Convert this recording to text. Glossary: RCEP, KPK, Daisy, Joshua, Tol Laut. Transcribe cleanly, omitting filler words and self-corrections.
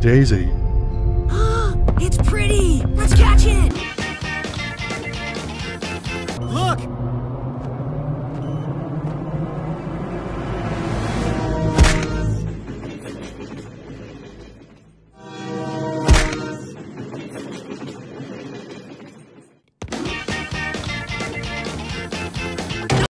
Daisy. It's pretty! Let's catch it! Look!